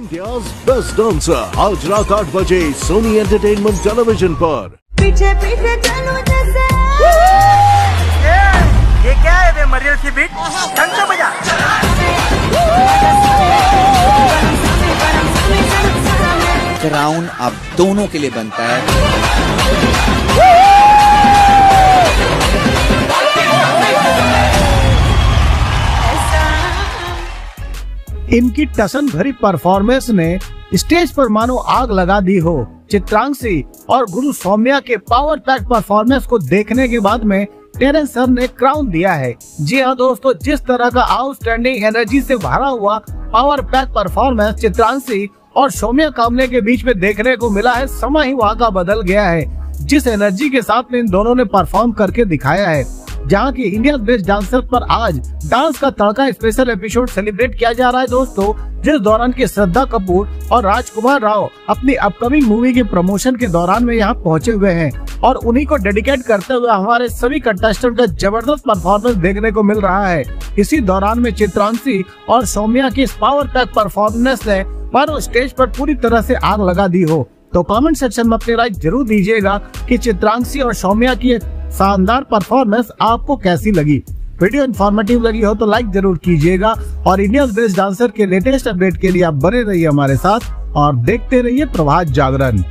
India's Best Dancer आज रात 8 बजे सोनी एंटरटेनमेंट टेलीविजन पर। पीछे पीछे चलो जैसे। ये क्या है बे मरियल सी बीट? ढंग से बजा। क्राउन आप दोनों के लिए बनता है। इनकी टसन भरी परफॉर्मेंस ने स्टेज पर मानो आग लगा दी हो। चित्रांक्षी और गुरु सौम्या के पावर पैक परफॉर्मेंस को देखने के बाद में टेरेंस सर ने क्राउन दिया है। जी हां दोस्तों, जिस तरह का आउटस्टैंडिंग एनर्जी से भरा हुआ पावर पैक परफॉर्मेंस चित्रांक्षी और सौम्या कांबले के बीच में देखने को मिला है, समय ही वहाँ का बदल गया है। जिस एनर्जी के साथ में इन दोनों ने परफॉर्म करके दिखाया है, जहाँ की इंडियाज बेस्ट डांसर पर आज डांस का तड़का स्पेशल एपिसोड सेलिब्रेट किया जा रहा है दोस्तों, जिस दौरान की श्रद्धा कपूर और राजकुमार राव अपनी अपकमिंग मूवी के प्रमोशन के दौरान में यहाँ पहुँचे हुए हैं और उन्हीं को डेडिकेट करते हुए हमारे सभी कंटेस्टेंट का जबरदस्त परफॉर्मेंस देखने को मिल रहा है। इसी दौरान में चित्रांक्षी और सौम्या की इस पावर पैक परफॉर्मेंस ने मानो स्टेज पर पूरी तरह से आग लगा दी हो। तो कमेंट सेक्शन में अपनी राय जरूर दीजिएगा कि चित्रांक्षी और सौम्या की शानदार परफॉर्मेंस आपको कैसी लगी। वीडियो इन्फॉर्मेटिव लगी हो तो लाइक जरूर कीजिएगा और इंडियाज बेस्ट डांसर के लेटेस्ट अपडेट के लिए आप बने रहिए हमारे साथ और देखते रहिए प्रभात जागरण।